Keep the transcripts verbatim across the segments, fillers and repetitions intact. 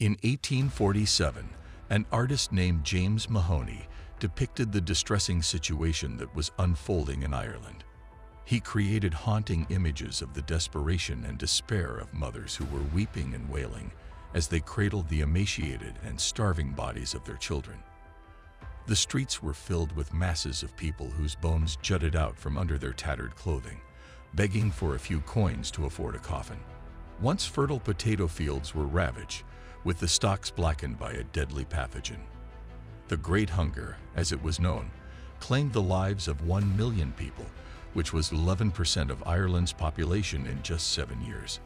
In eighteen forty-seven, an artist named James Mahoney depicted the distressing situation that was unfolding in Ireland. He created haunting images of the desperation and despair of mothers who were weeping and wailing as they cradled the emaciated and starving bodies of their children. The streets were filled with masses of people whose bones jutted out from under their tattered clothing, begging for a few coins to afford a coffin. Once fertile potato fields were ravaged, with the stalks blackened by a deadly pathogen. The Great Hunger, as it was known, claimed the lives of one million people, which was eleven percent of Ireland's population in just seven years.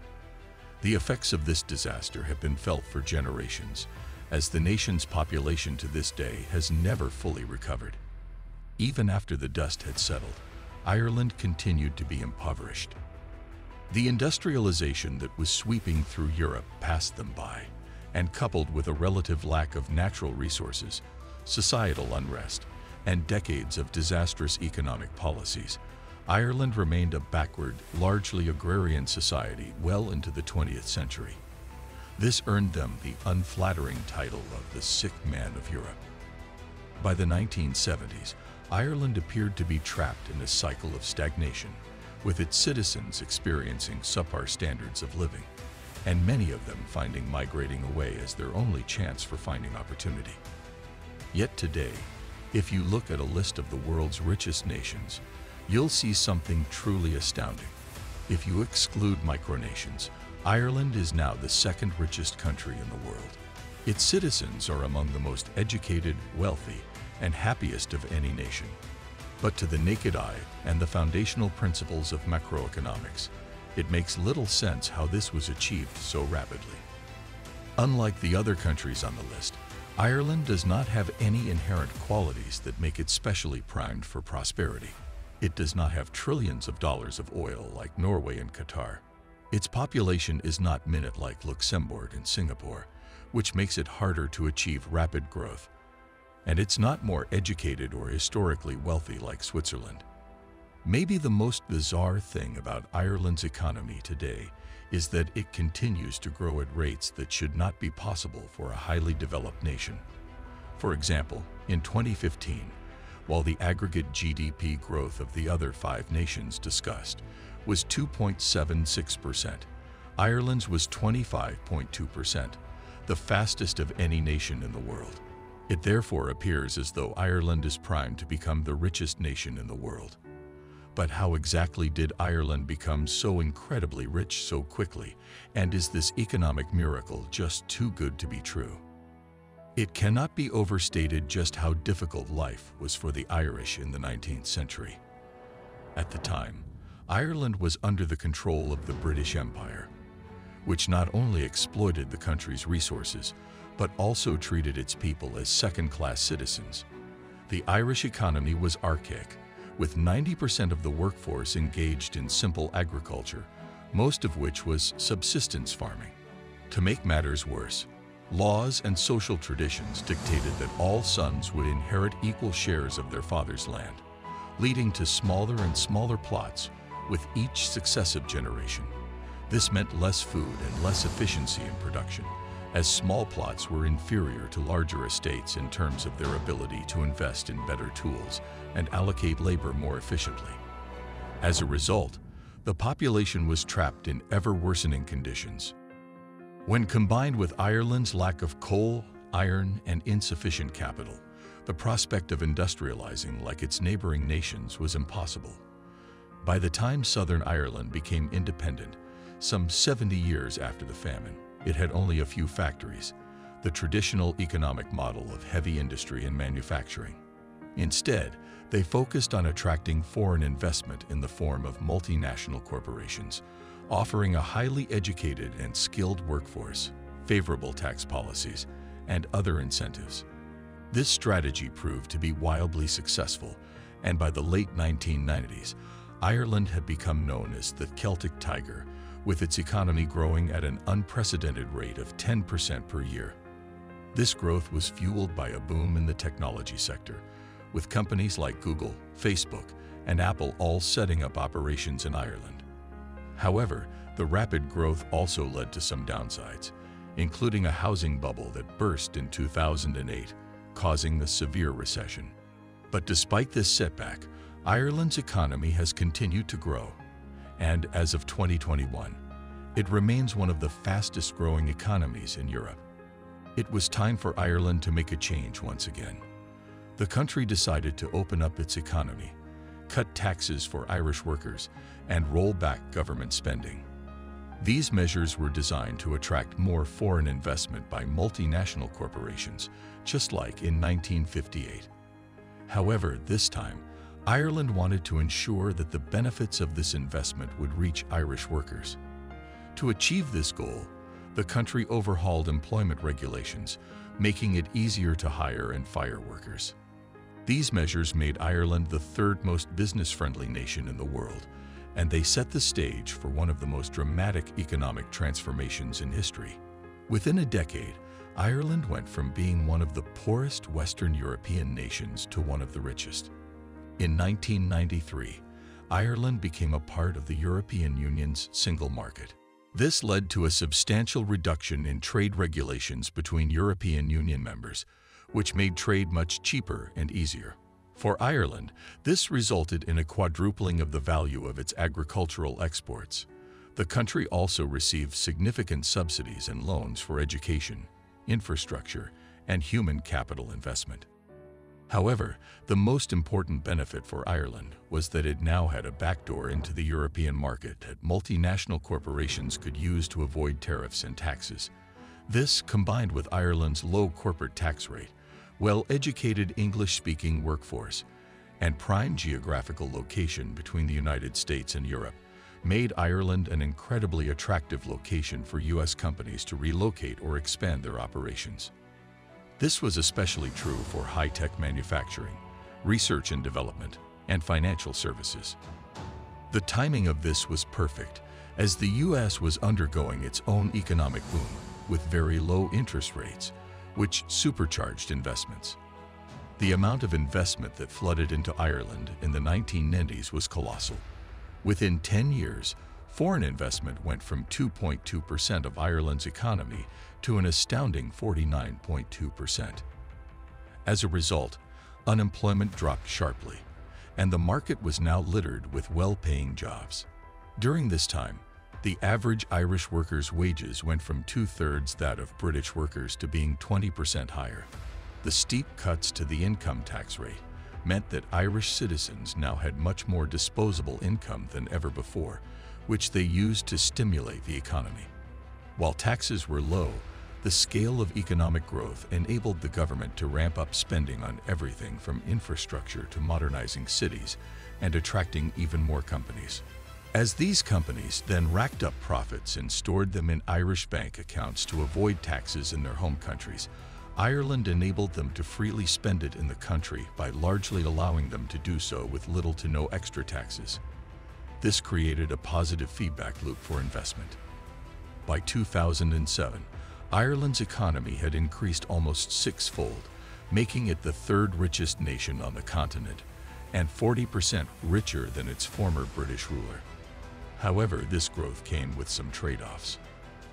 The effects of this disaster have been felt for generations, as the nation's population to this day has never fully recovered. Even after the dust had settled, Ireland continued to be impoverished. The industrialization that was sweeping through Europe passed them by, and coupled with a relative lack of natural resources, societal unrest, and decades of disastrous economic policies, Ireland remained a backward, largely agrarian society well into the twentieth century. This earned them the unflattering title of the sick man of Europe. By the nineteen seventies, Ireland appeared to be trapped in a cycle of stagnation, with its citizens experiencing subpar standards of living, and many of them finding migrating away as their only chance for finding opportunity. Yet today, if you look at a list of the world's richest nations, you'll see something truly astounding. If you exclude micronations, Ireland is now the second richest country in the world. Its citizens are among the most educated, wealthy, and happiest of any nation. But to the naked eye and the foundational principles of macroeconomics, it makes little sense how this was achieved so rapidly. Unlike the other countries on the list, Ireland does not have any inherent qualities that make it specially primed for prosperity. It does not have trillions of dollars of oil like Norway and Qatar. Its population is not minute like Luxembourg and Singapore, which makes it harder to achieve rapid growth. And it's not more educated or historically wealthy like Switzerland. Maybe the most bizarre thing about Ireland's economy today is that it continues to grow at rates that should not be possible for a highly developed nation. For example, in twenty fifteen, while the aggregate G D P growth of the other five nations discussed was two point seven six percent, Ireland's was twenty-five point two percent, the fastest of any nation in the world. It therefore appears as though Ireland is primed to become the richest nation in the world. But how exactly did Ireland become so incredibly rich so quickly, and is this economic miracle just too good to be true? It cannot be overstated just how difficult life was for the Irish in the nineteenth century. At the time, Ireland was under the control of the British Empire, which not only exploited the country's resources, but also treated its people as second-class citizens. The Irish economy was archaic, with ninety percent of the workforce engaged in simple agriculture, most of which was subsistence farming. To make matters worse, laws and social traditions dictated that all sons would inherit equal shares of their father's land, leading to smaller and smaller plots with each successive generation. This meant less food and less efficiency in production, as small plots were inferior to larger estates in terms of their ability to invest in better tools and allocate labor more efficiently. As a result, the population was trapped in ever-worsening conditions. When combined with Ireland's lack of coal, iron, and insufficient capital, the prospect of industrializing like its neighboring nations was impossible. By the time Southern Ireland became independent, some seventy years after the famine, it had only a few factories, the traditional economic model of heavy industry and manufacturing. Instead, they focused on attracting foreign investment in the form of multinational corporations, offering a highly educated and skilled workforce, favorable tax policies, and other incentives. This strategy proved to be wildly successful, and by the late nineteen nineties, Ireland had become known as the Celtic Tiger, with its economy growing at an unprecedented rate of ten percent per year. This growth was fueled by a boom in the technology sector, with companies like Google, Facebook, and Apple all setting up operations in Ireland. However, the rapid growth also led to some downsides, including a housing bubble that burst in two thousand eight, causing the severe recession. But despite this setback, Ireland's economy has continued to grow, and as of twenty twenty-one, it remains one of the fastest-growing economies in Europe. It was time for Ireland to make a change once again. The country decided to open up its economy, cut taxes for Irish workers, and roll back government spending. These measures were designed to attract more foreign investment by multinational corporations, just like in nineteen fifty-eight. However, this time, Ireland wanted to ensure that the benefits of this investment would reach Irish workers. To achieve this goal, the country overhauled employment regulations, making it easier to hire and fire workers. These measures made Ireland the third most business-friendly nation in the world, and they set the stage for one of the most dramatic economic transformations in history. Within a decade, Ireland went from being one of the poorest Western European nations to one of the richest. In nineteen ninety-three, Ireland became a part of the European Union's single market. This led to a substantial reduction in trade regulations between European Union members, which made trade much cheaper and easier. For Ireland, this resulted in a quadrupling of the value of its agricultural exports. The country also received significant subsidies and loans for education, infrastructure, and human capital investment. However, the most important benefit for Ireland was that it now had a backdoor into the European market that multinational corporations could use to avoid tariffs and taxes. This, combined with Ireland's low corporate tax rate, well-educated English-speaking workforce, and prime geographical location between the United States and Europe, made Ireland an incredibly attractive location for U S companies to relocate or expand their operations. This was especially true for high-tech manufacturing, research and development, and financial services. The timing of this was perfect, as the U S was undergoing its own economic boom with very low interest rates, which supercharged investments. The amount of investment that flooded into Ireland in the nineteen nineties was colossal. Within ten years, foreign investment went from two point two percent of Ireland's economy to an astounding forty-nine point two percent. As a result, unemployment dropped sharply, and the market was now littered with well-paying jobs. During this time, the average Irish workers' wages went from two-thirds that of British workers to being twenty percent higher. The steep cuts to the income tax rate meant that Irish citizens now had much more disposable income than ever before, which they used to stimulate the economy. While taxes were low, the scale of economic growth enabled the government to ramp up spending on everything from infrastructure to modernizing cities and attracting even more companies. As these companies then racked up profits and stored them in Irish bank accounts to avoid taxes in their home countries, Ireland enabled them to freely spend it in the country by largely allowing them to do so with little to no extra taxes. This created a positive feedback loop for investment. By two thousand seven, Ireland's economy had increased almost sixfold, making it the third richest nation on the continent and forty percent richer than its former British ruler. However, this growth came with some trade-offs.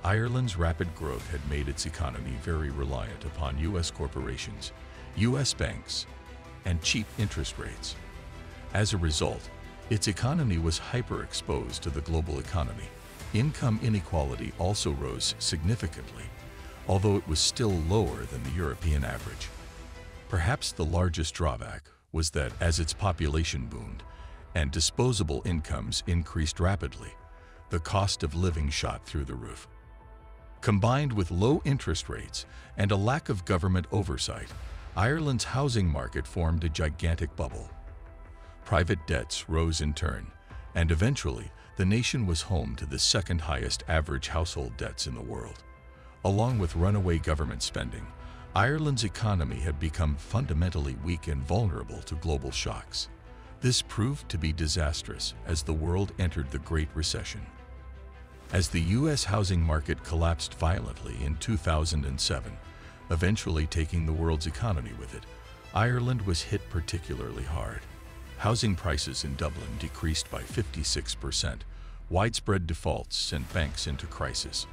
Ireland's rapid growth had made its economy very reliant upon U S corporations, U S banks, and cheap interest rates. As a result, its economy was hyper-exposed to the global economy. Income inequality also rose significantly, although it was still lower than the European average. Perhaps the largest drawback was that as its population boomed, and disposable incomes increased rapidly, the cost of living shot through the roof. Combined with low interest rates and a lack of government oversight, Ireland's housing market formed a gigantic bubble. Private debts rose in turn, and eventually, the nation was home to the second highest average household debts in the world. Along with runaway government spending, Ireland's economy had become fundamentally weak and vulnerable to global shocks. This proved to be disastrous as the world entered the Great Recession. As the U S housing market collapsed violently in two thousand seven, eventually taking the world's economy with it, Ireland was hit particularly hard. Housing prices in Dublin decreased by fifty-six percent, widespread defaults sent banks into crisis,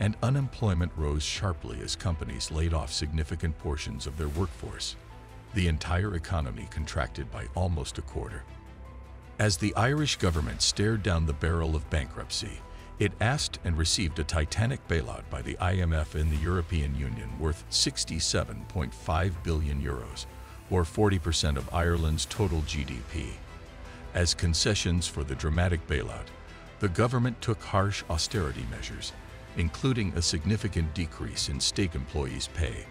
and unemployment rose sharply as companies laid off significant portions of their workforce. The entire economy contracted by almost a quarter. As the Irish government stared down the barrel of bankruptcy, it asked and received a titanic bailout by the I M F and the European Union worth sixty-seven point five billion euros, or forty percent of Ireland's total G D P. As concessions for the dramatic bailout, the government took harsh austerity measures, including a significant decrease in state employees' pay,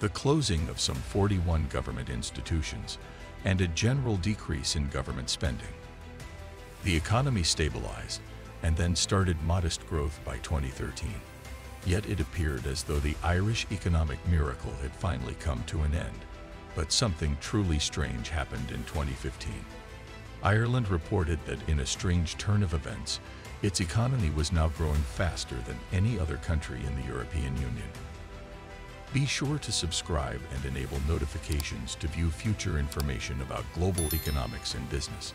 the closing of some forty-one government institutions, and a general decrease in government spending. The economy stabilized and then started modest growth by twenty thirteen. Yet it appeared as though the Irish economic miracle had finally come to an end. But something truly strange happened in twenty fifteen. Ireland reported that in a strange turn of events, its economy was now growing faster than any other country in the European Union. Be sure to subscribe and enable notifications to view future information about global economics and business.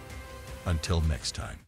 Until next time.